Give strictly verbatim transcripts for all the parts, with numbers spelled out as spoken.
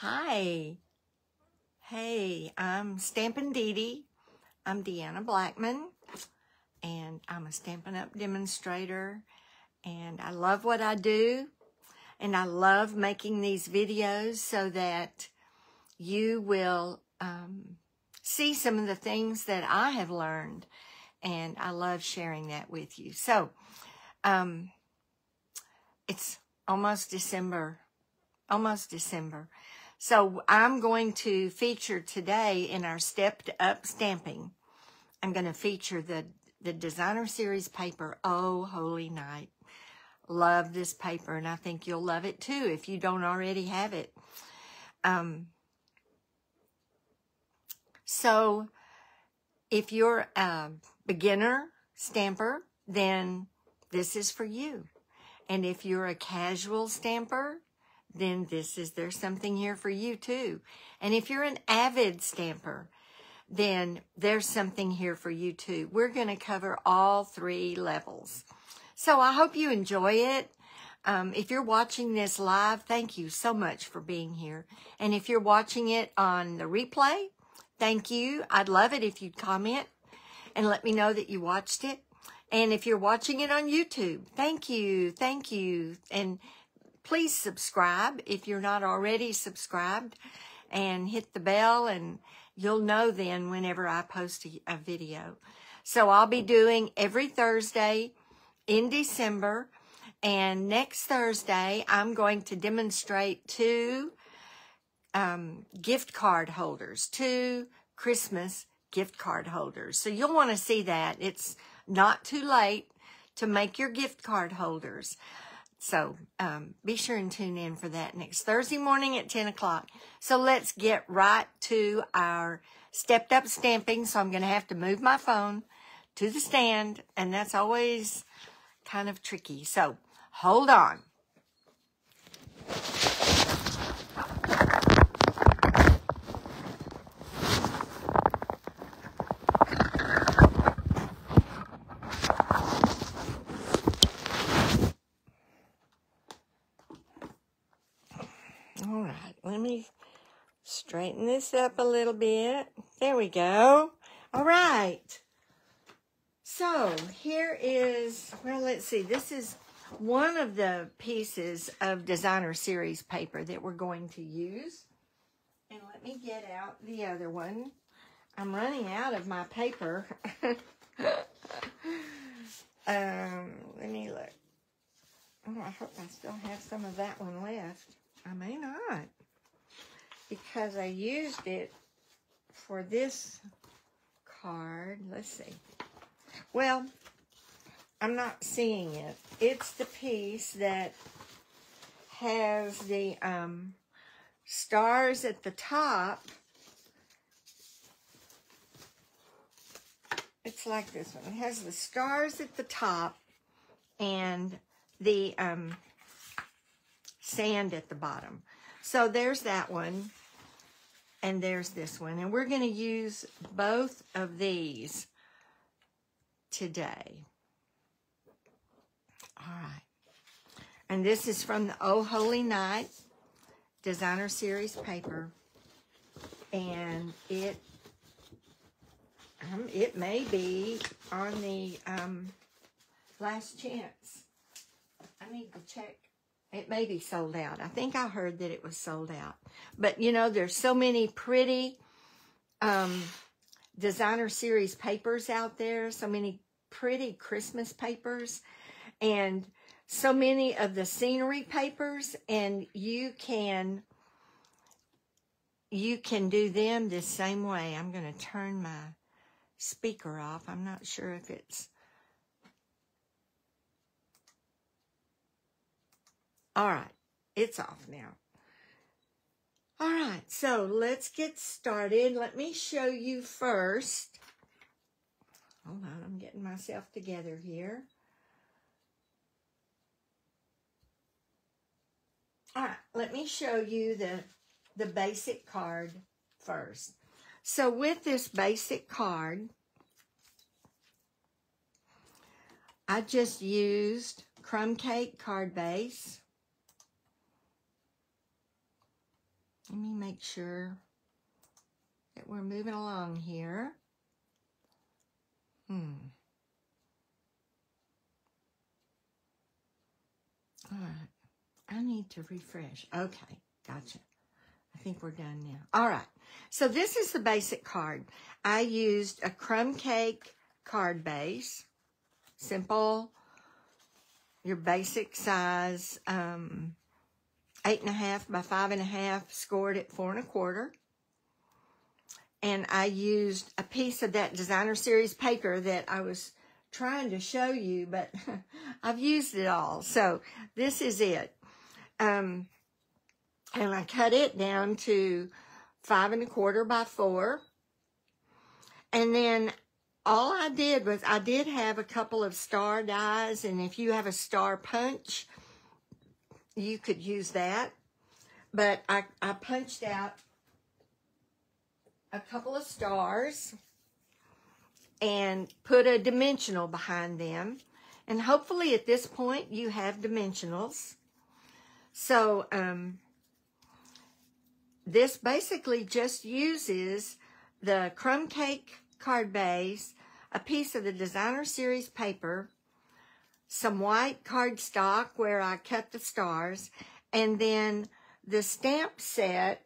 Hi. Hey, I'm Stampin' Dee Dee. I'm Deanna Blackman, and I'm a Stampin' Up demonstrator, and I love what I do, and I love making these videos so that you will um, see some of the things that I have learned, and I love sharing that with you. So, um, it's almost December, almost December. So I'm going to feature today in our Stepped Up Stamping, I'm going to feature the, the Designer Series paper, Oh, Holy Night. Love this paper, and I think you'll love it too if you don't already have it. Um, so if you're a beginner stamper, then this is for you. And if you're a casual stamper, then this is, there's something here for you too. And if you're an avid stamper, then there's something here for you too. We're going to cover all three levels. So I hope you enjoy it. Um, if you're watching this live, thank you so much for being here. And if you're watching it on the replay, thank you. I'd love it if you'd comment and let me know that you watched it. And if you're watching it on YouTube, thank you, thank you. And please subscribe if you're not already subscribed, and hit the bell, and you'll know then whenever I post a, a video. So I'll be doing every Thursday in December, and next Thursday I'm going to demonstrate two um, gift card holders, two Christmas gift card holders. So you'll want to see that. It's not too late to make your gift card holders. So um, be sure and tune in for that next Thursday morning at ten o'clock. So let's get right to our stepped up stamping. So I'm going to have to move my phone to the stand, and that's always kind of tricky. So hold on. Straighten this up a little bit. There we go. All right. So here is, well, let's see. This is one of the pieces of Designer Series paper that we're going to use. And let me get out the other one. I'm running out of my paper. um, let me look. Oh, I hope I still have some of that one left. I may not, because I used it for this card. Let's see. Well, I'm not seeing it. It's the piece that has the um, stars at the top. It's like this one. It has the stars at the top and the um, sand at the bottom. So there's that one, and there's this one. And we're going to use both of these today. All right. And this is from the Oh, Holy Night Designer Series paper. And it, um, it may be on the um, last chance. I need to check. It may be sold out. I think I heard that it was sold out. But, you know, there's so many pretty um, Designer Series papers out there, so many pretty Christmas papers, and so many of the scenery papers, and you can, you can do them the same way. I'm going to turn my speaker off. I'm not sure if it's... All right, it's off now. All right, so let's get started. Let me show you first. Hold on, I'm getting myself together here. All right, let me show you the, the basic card first. So with this basic card, I just used Crumb Cake card base. Let me make sure that we're moving along here. Hmm. All right. I need to refresh. Okay. Gotcha. I think we're done now. All right. So this is the basic card. I used a crumb cake card base. Simple. Your basic size, um, eight and a half by five and a half, scored at four and a quarter. And I used a piece of that designer series paper that I was trying to show you, but I've used it all. So this is it. Um, and I cut it down to five and a quarter by four. And then all I did was, I did have a couple of star dies, and if you have a star punch, you could use that. But I, I punched out a couple of stars and put a dimensional behind them. And hopefully at this point you have dimensionals. So um, this basically just uses the crumb cake card base, a piece of the designer series paper, some white cardstock where I cut the stars, and then the stamp set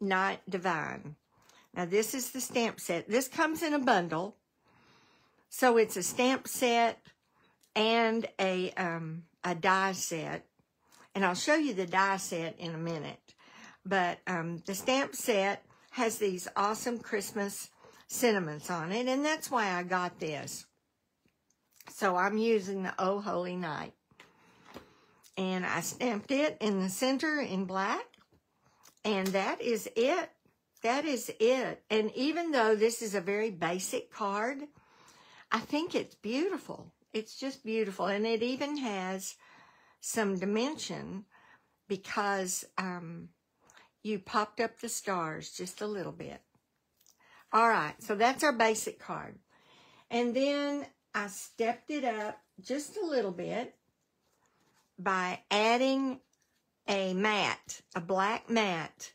Night Divine. Now this is the stamp set. This comes in a bundle, so it's a stamp set and a um, a die set, and I'll show you the die set in a minute. But um, the stamp set has these awesome Christmas sentiments on it, and that's why I got this. So I'm using the Oh, Holy Night, and I stamped it in the center in black, and that is it. That is it. And even though this is a very basic card, I think it's beautiful. It's just beautiful, and it even has some dimension because um, you popped up the stars just a little bit. All right, so that's our basic card. And then I stepped it up just a little bit by adding a mat, a black mat,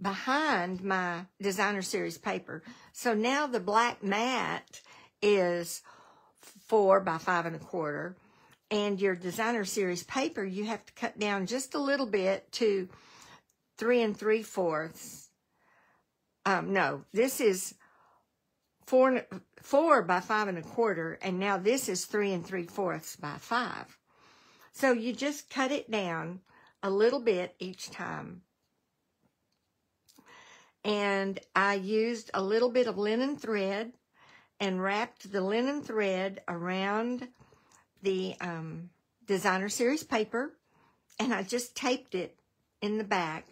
behind my designer series paper. So now the black mat is four by five and a quarter. And your designer series paper, you have to cut down just a little bit to three and three fourths. Um, no, this is four, four by five and a quarter, and now this is three and three fourths by five. So you just cut it down a little bit each time. And I used a little bit of linen thread and wrapped the linen thread around the um, designer series paper, and I just taped it in the back.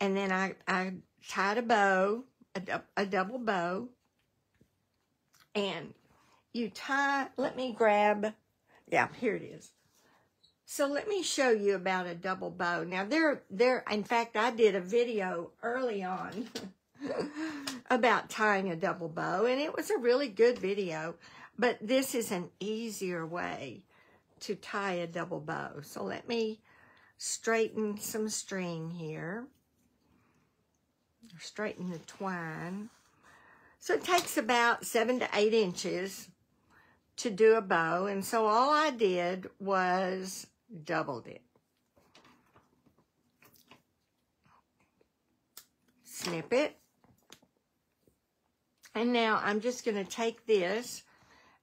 And then I, I tied a bow, a, a double bow, and you tie, let me grab, yeah, here it is. So let me show you about a double bow. Now there, there, in fact, I did a video early on about tying a double bow, and it was a really good video, but this is an easier way to tie a double bow. So let me straighten some string here. Straighten the twine. So it takes about seven to eight inches to do a bow, and so all I did was doubled it. Snip it. And now I'm just going to take this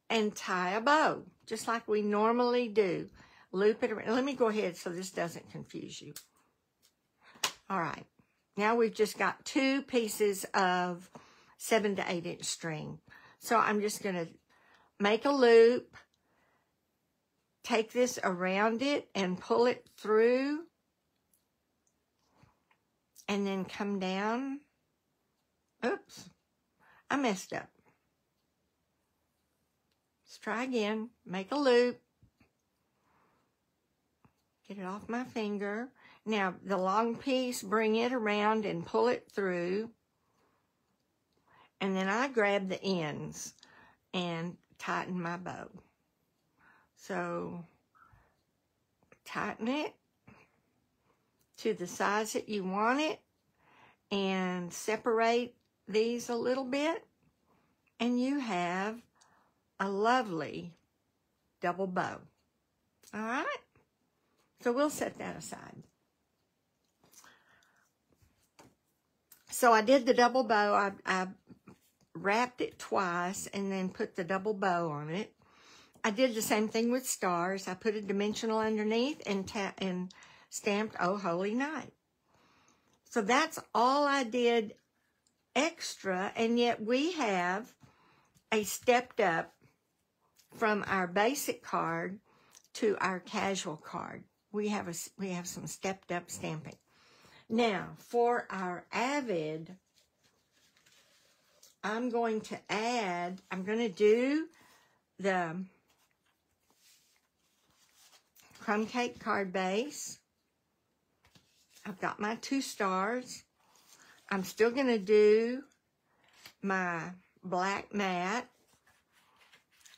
and tie a bow, just like we normally do. Loop it around. Let me go ahead so this doesn't confuse you. All right. Now we've just got two pieces of seven to eight inch string. So I'm just going to make a loop, take this around it and pull it through, and then come down. Oops, I messed up. Let's try again. Make a loop, get it off my finger. Now, the long piece, bring it around and pull it through. And then I grab the ends and tighten my bow. So, tighten it to the size that you want it, and separate these a little bit, and you have a lovely double bow. All right? So we'll set that aside. So I did the double bow. I, I wrapped it twice and then put the double bow on it. I did the same thing with stars. I put a dimensional underneath and, ta and stamped Oh, Holy Night. So that's all I did extra, and yet we have a stepped up from our basic card to our casual card. We have, a, we have some stepped up stamping. Now, for our avid, I'm going to add, I'm going to do the crumb cake card base. I've got my two stars. I'm still going to do my black mat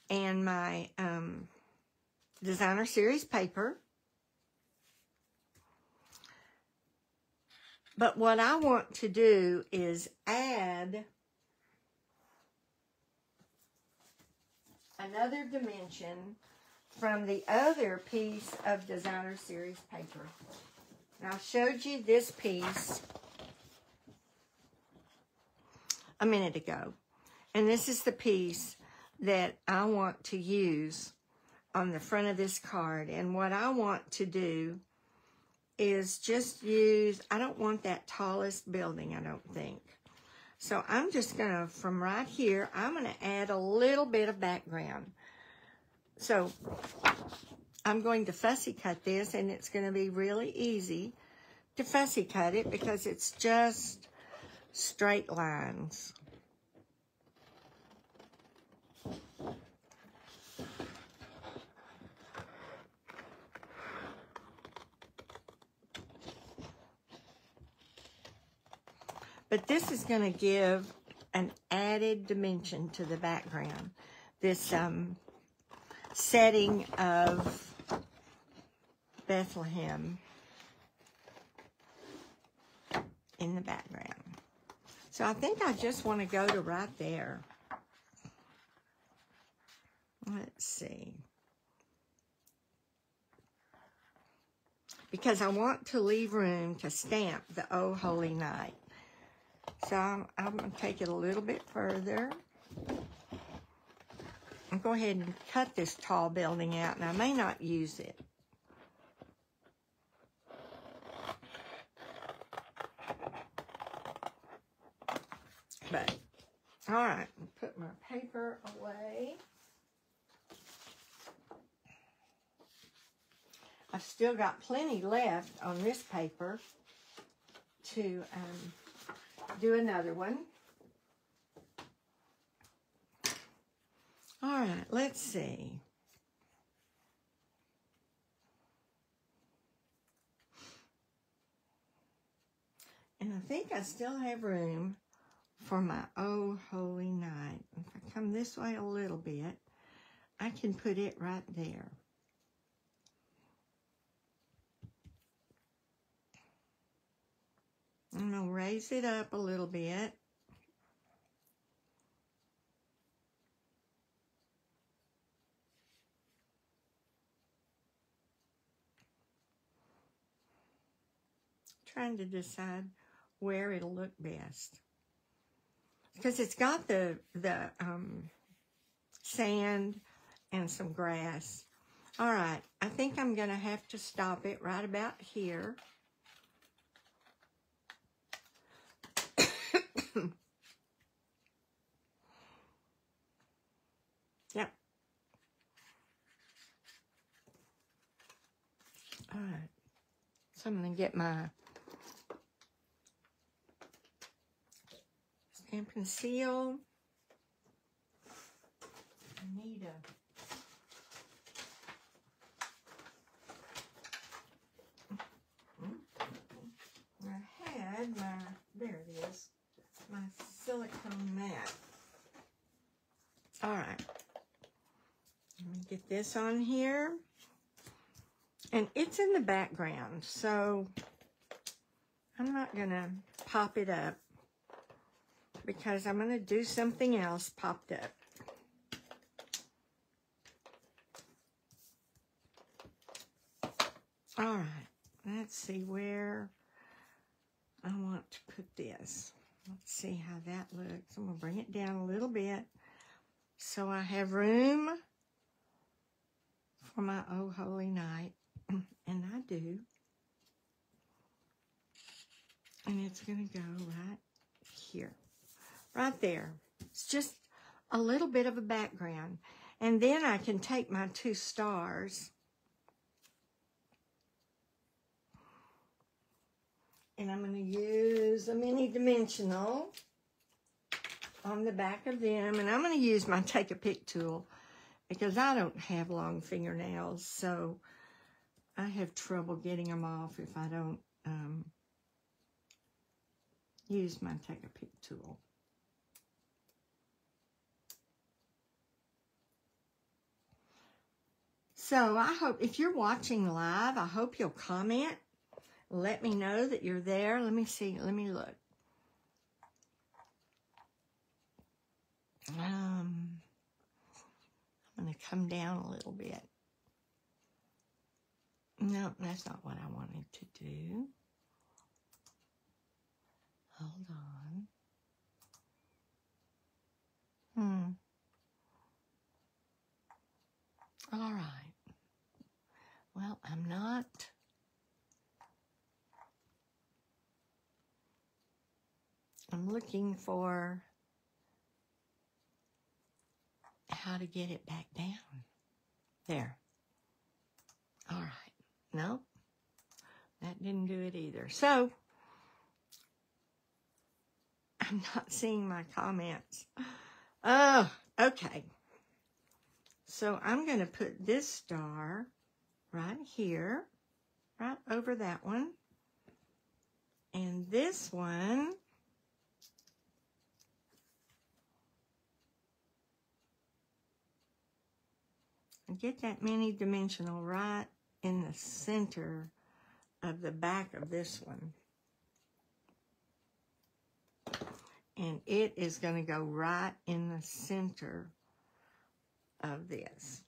and my um, designer series paper. But what I want to do is add another dimension from the other piece of designer series paper. And I showed you this piece a minute ago. And this is the piece that I want to use on the front of this card. And what I want to do is just use, I don't want that tallest building, I don't think. So I'm just gonna, from right here, I'm gonna add a little bit of background. So I'm going to fussy cut this, and it's gonna be really easy to fussy cut it because it's just straight lines. But this is going to give an added dimension to the background. This um, setting of Bethlehem in the background. So I think I just want to go to right there. Let's see. Because I want to leave room to stamp the Oh, Holy Night. So I'm, I'm going to take it a little bit further. I'm going to go ahead and cut this tall building out, and I may not use it. But, all right, put my paper away. I've still got plenty left on this paper to... Um, do another one. All right, let's see. And I think I still have room for my Oh, Holy Night. If I come this way a little bit, I can put it right there. I'm going to raise it up a little bit. Trying to decide where it'll look best. Because it's got the, the um, sand and some grass. All right, I think I'm going to have to stop it right about here. Yep. All right. So I'm going to get my stamp and seal. I need a... I had my... There it is. My silicone mat. All right. Let me get this on here. And it's in the background, so I'm not gonna pop it up because I'm gonna do something else popped up. All right, let's see where I want to put this. Let's see how that looks. I'm gonna bring it down a little bit so I have room for my Oh, Holy Night, and I do. And it's gonna go right here, right there. It's just a little bit of a background. And then I can take my two stars and I'm gonna use a mini dimensional on the back of them. And I'm gonna use my take a pick tool because I don't have long fingernails, so I have trouble getting them off if I don't um, use my take a pick tool. So I hope if you're watching live, I hope you'll comment. Let me know that you're there. Let me see. Let me look. Um, I'm going to come down a little bit. No, that's not what I wanted to do. Hold on. Hmm. All right. Well, I'm not... I'm looking for how to get it back down. There. All right. Nope. That didn't do it either. So, I'm not seeing my comments. Oh, okay. So, I'm going to put this star right here, right over that one. And this one... Get that mini dimensional right in the center of the back of this one. And it is going to go right in the center of this.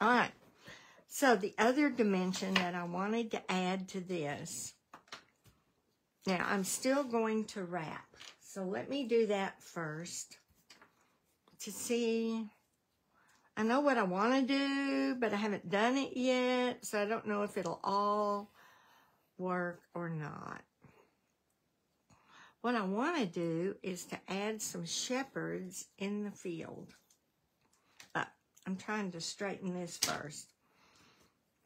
All right. So the other dimension that I wanted to add to this. Now, I'm still going to wrap. So let me do that first. To see, I know what I want to do, but I haven't done it yet, so I don't know if it'll all work or not. What I want to do is to add some shepherds in the field. Uh, I'm trying to straighten this first.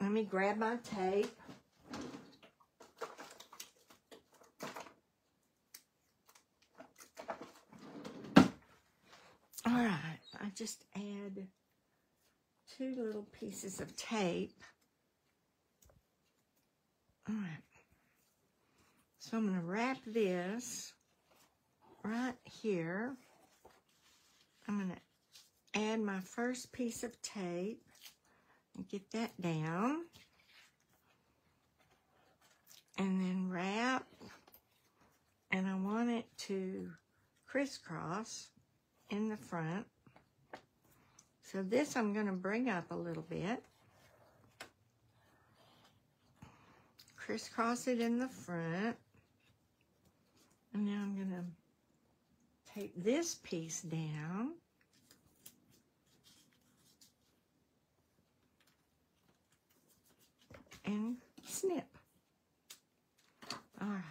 Let me grab my tape. All right, I just add two little pieces of tape. All right, so I'm going to wrap this right here. I'm going to add my first piece of tape and get that down. And then wrap, and I want it to crisscross in the front. So this I'm going to bring up a little bit. Crisscross it in the front. And now I'm going to take this piece down. And snip. All right.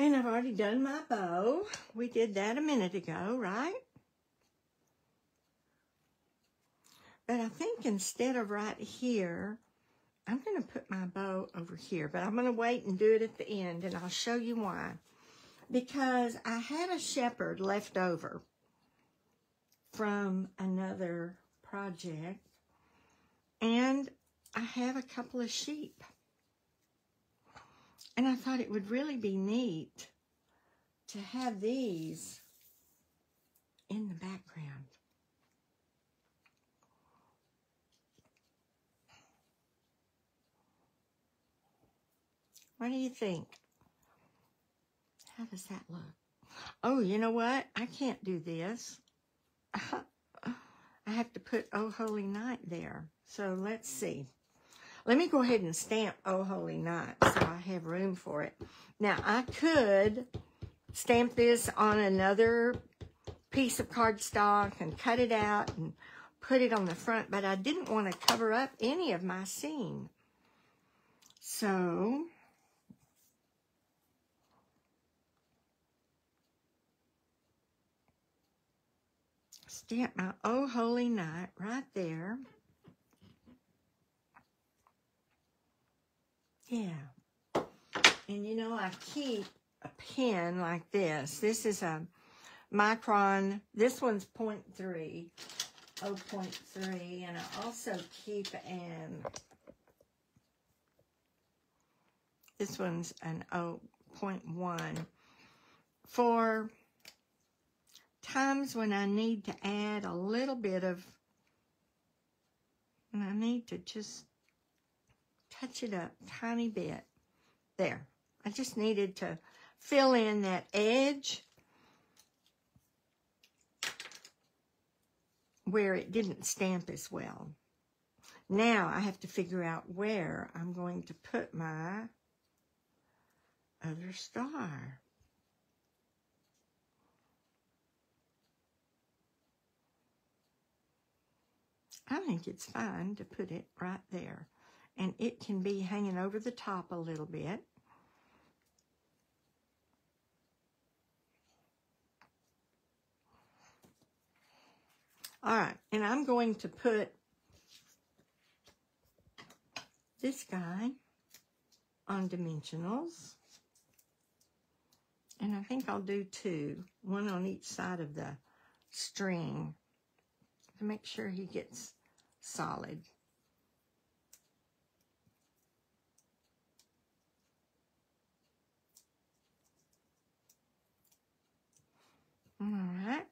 And I've already done my bow. We did that a minute ago, right? But I think instead of right here, I'm going to put my bow over here. But I'm going to wait and do it at the end, and I'll show you why. Because I had a shepherd left over from another project, and I have a couple of sheep. And I thought it would really be neat to have these in the background. What do you think? How does that look? Oh, you know what? I can't do this. I have to put Oh, Holy Night there. So let's see. Let me go ahead and stamp Oh, Holy Night so I have room for it. Now, I could stamp this on another piece of cardstock and cut it out and put it on the front, but I didn't want to cover up any of my seam. So stamp my Oh, Holy Night right there. Yeah. And you know, I keep a pen like this. This is a micron. This one's point three. oh point three. And I also keep an... This one's an oh point one. For times when I need to add a little bit of... And I need to just... touch it up tiny bit. There. I just needed to fill in that edge where it didn't stamp as well. Now I have to figure out where I'm going to put my other star. I think it's fine to put it right there. And it can be hanging over the top a little bit. All right, and I'm going to put this guy on dimensionals. And I think I'll do two, one on each side of the string to make sure he gets solid. All right,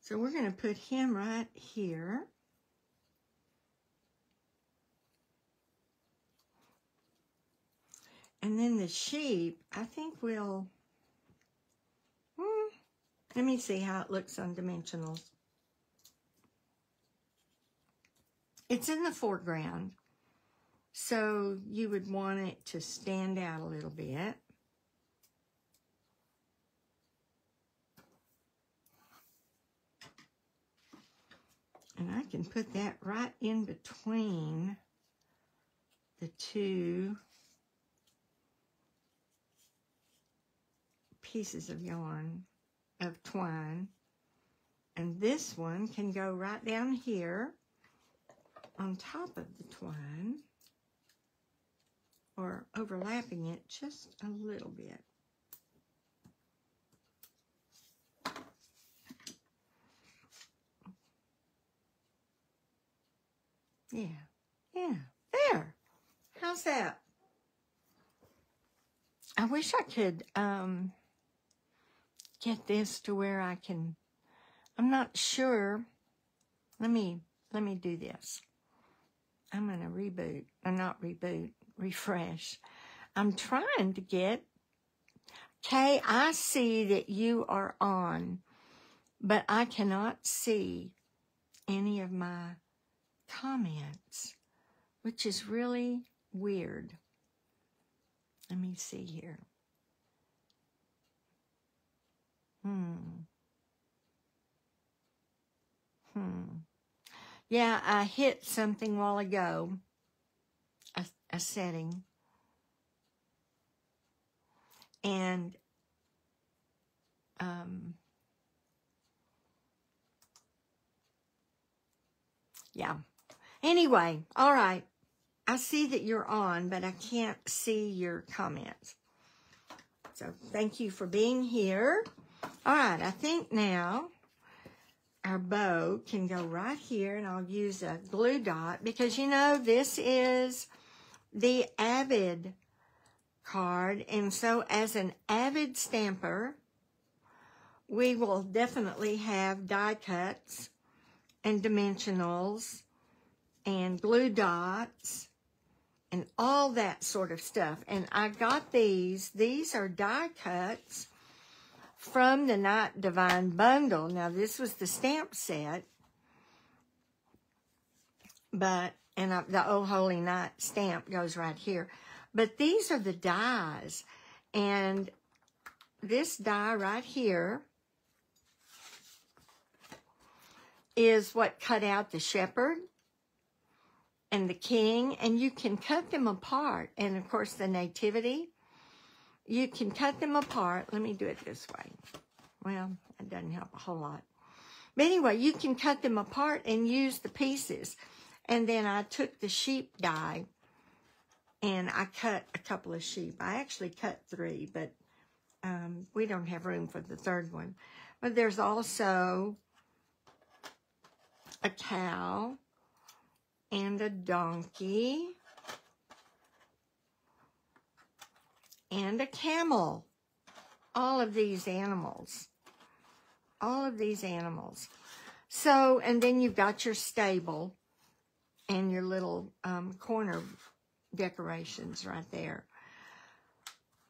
so we're going to put him right here. And then the sheep, I think we'll, hmm, let me see how it looks on dimensionals. It's in the foreground, so you would want it to stand out a little bit. And I can put that right in between the two pieces of yarn, of twine. And this one can go right down here on top of the twine, or overlapping it just a little bit. Yeah, yeah, there. How's that? I wish I could um, get this to where I can. I'm not sure. Let me let me do this. I'm gonna reboot, or not reboot, refresh. I'm trying to get. Kay, I see that you are on, but I cannot see any of my comments, which is really weird. Let me see here. Hmm. Hmm. Yeah, I hit something a while ago, a, a setting, and um. Yeah. Anyway, all right, I see that you're on, but I can't see your comments. So thank you for being here. All right, I think now our bow can go right here, and I'll use a glue dot because, you know, this is the Avid card. And so as an Avid stamper, we will definitely have die cuts and dimensionals and glue dots and all that sort of stuff. And I got these. These are die cuts from the Night Divine bundle. Now, this was the stamp set, but and I, the Oh, Holy Night stamp goes right here. But these are the dies, and this die right here is what cut out the shepherd and the king, and you can cut them apart. And, of course, the nativity, you can cut them apart. Let me do it this way. Well, it doesn't help a whole lot. But anyway, you can cut them apart and use the pieces. And then I took the sheep die, and I cut a couple of sheep. I actually cut three, but um, we don't have room for the third one. But there's also a cow and a donkey and a camel. All of these animals. All of these animals. So, and then you've got your stable and your little um, corner decorations right there.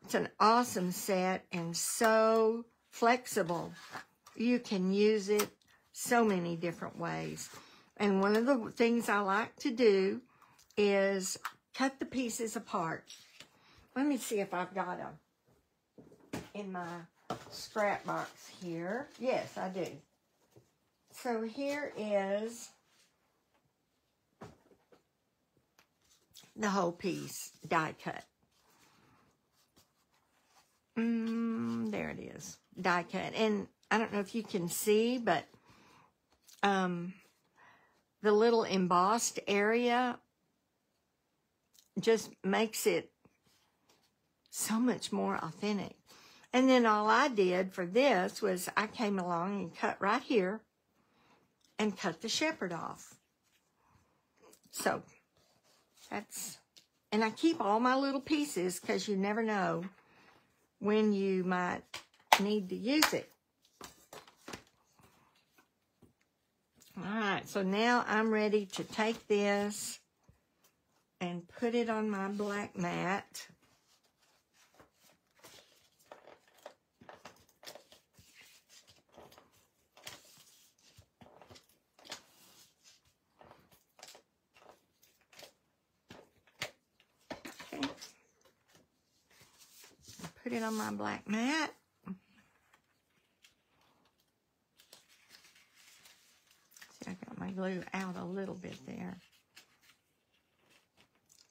It's an awesome set and so flexible. You can use it so many different ways. And one of the things I like to do is cut the pieces apart. Let me see if I've got them in my scrap box here. Yes, I do. So here is the whole piece die cut. Mm, there it is, die cut. And I don't know if you can see, but um, the little embossed area just makes it so much more authentic. And then all I did for this was I came along and cut right here and cut the shepherd off. So that's, and I keep all my little pieces because you never know when you might need to use it. All right, so now I'm ready to take this and put it on my black mat. Okay. Put it on my black mat. Glue out a little bit there.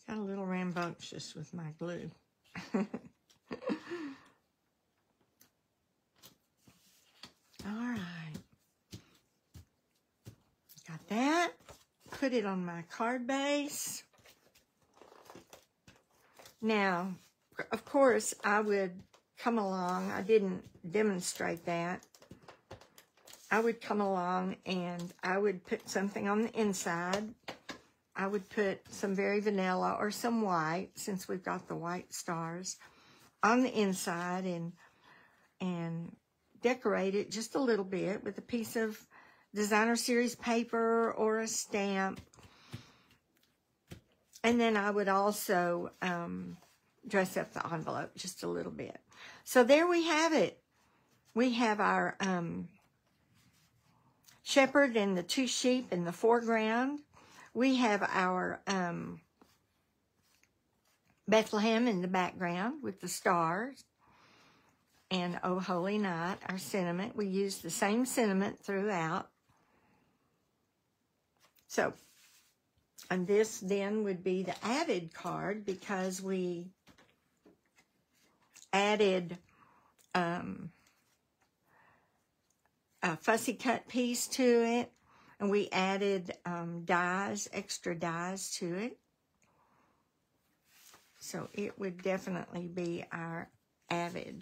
Got a little rambunctious with my glue. All right. Got that. Put it on my card base. Now, of course, I would come along. I didn't demonstrate that. I would come along and I would put something on the inside. I would put some Very Vanilla or some white, since we've got the white stars, on the inside and and decorate it just a little bit with a piece of Designer Series paper or a stamp. And then I would also um, dress up the envelope just a little bit. So there we have it. We have our Um, shepherd and the two sheep in the foreground. We have our um, Bethlehem in the background with the stars. And Oh, Holy Night, our sentiment. We use the same sentiment throughout. So, and this then would be the added card because we added Um, a fussy cut piece to it, and we added um, dies, extra dies to it. So it would definitely be our avid.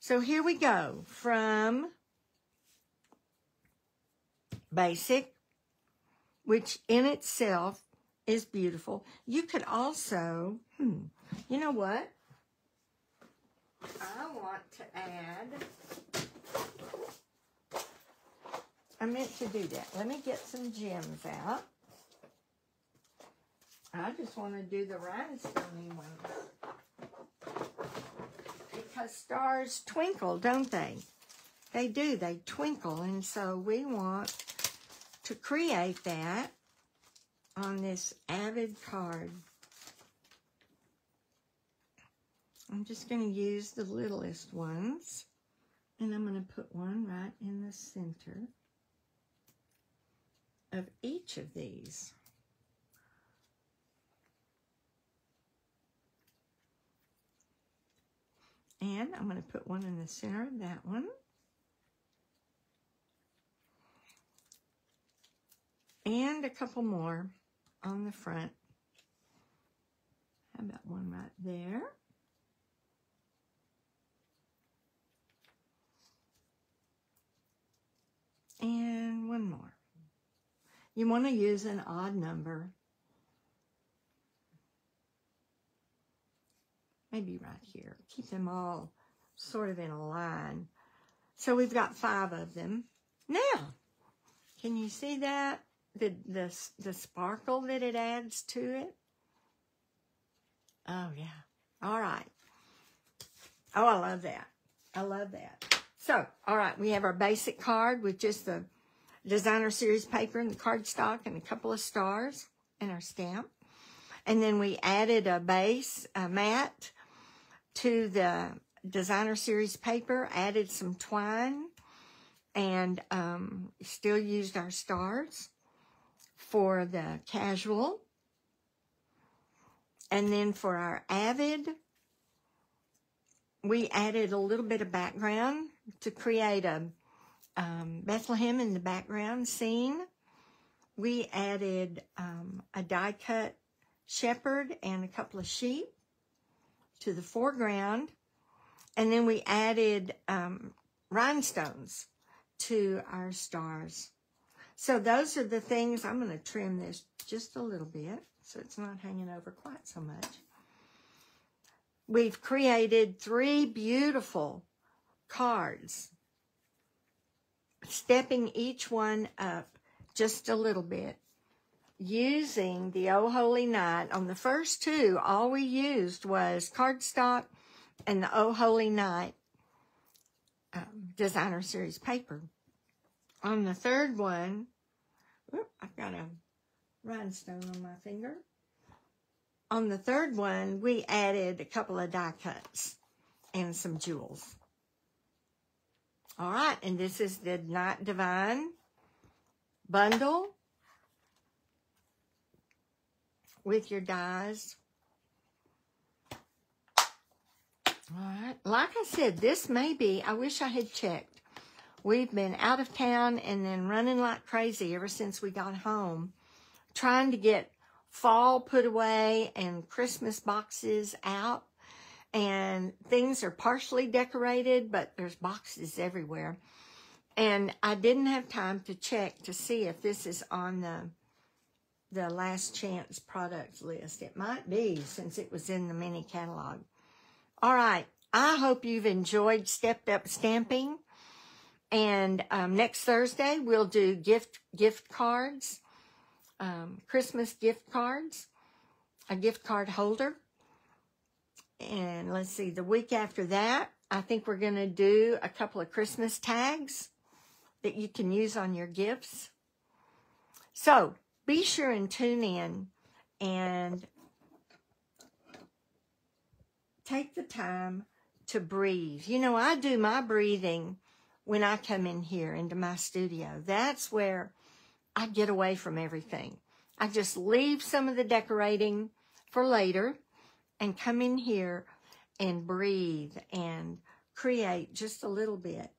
So here we go from basic, which in itself is beautiful. You could also, hmm, you know what? I want to add, I meant to do that. Let me get some gems out. I I just want to do the rhinestone one. Because stars twinkle, don't they? They do. They twinkle. And so we want to create that on this Avid card. I'm just going to use the littlest ones. And I'm going to put one right in the center of each of these. And I'm going to put one in the center of that one. And a couple more on the front. How about one right there? And one more. You want to use an odd number. Maybe right here. Keep them all sort of in a line. So we've got five of them. Now, can you see that? The, the, the sparkle that it adds to it? Oh, yeah. All right. Oh, I love that. I love that. So, all right, we have our basic card with just the designer series paper and the cardstock and a couple of stars and our stamp. And then we added a base, a mat, to the designer series paper, added some twine, and um, still used our stars for the casual. And then for our Avid, we added a little bit of background to create a um, Bethlehem in the background scene. We added um, a die-cut shepherd and a couple of sheep to the foreground. And then we added um, rhinestones to our stars. So those are the things. I'm going to trim this just a little bit so it's not hanging over quite so much. We've created three beautiful cards, stepping each one up just a little bit, using the Oh, Holy Night. On the first two, all we used was cardstock and the Oh, Holy Night um, designer series paper. On the third one, whoop, I've got a rhinestone on my finger. On the third one, we added a couple of die cuts and some jewels. All right, and this is the Night Divine bundle with your dies. All right, like I said, this may be, I wish I had checked. We've been out of town and then running like crazy ever since we got home, trying to get fall put away and Christmas boxes out, and things are partially decorated, but there's boxes everywhere. And I didn't have time to check to see if this is on the the last chance products list. It might be, since it was in the mini catalog. All right, I hope you've enjoyed Stepped Up Stamping, and um, next Thursday we'll do gift gift cards. Um, Christmas gift cards, a gift card holder. And let's see, the week after that, I think we're going to do a couple of Christmas tags that you can use on your gifts. So be sure and tune in and take the time to breathe. You know, I do my breathing when I come in here into my studio. That's where I get away from everything. I just leave some of the decorating for later and come in here and breathe and create just a little bit.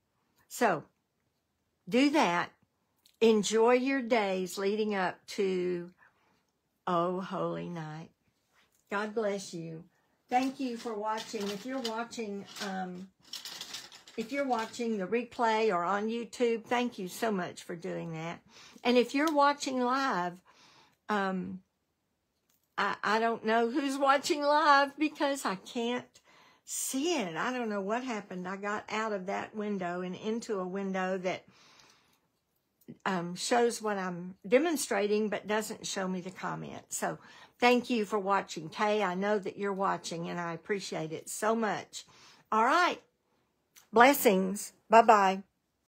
So do that. Enjoy your days leading up to Oh, Holy Night. God bless you. Thank you for watching. If you're watching, um, if you're watching the replay or on YouTube, thank you so much for doing that. And if you're watching live, um, I, I don't know who's watching live because I can't see it. I don't know what happened. I got out of that window and into a window that um, shows what I'm demonstrating, but doesn't show me the comment. So thank you for watching, Kay. I know that you're watching, and I appreciate it so much. All right. Blessings. Bye-bye.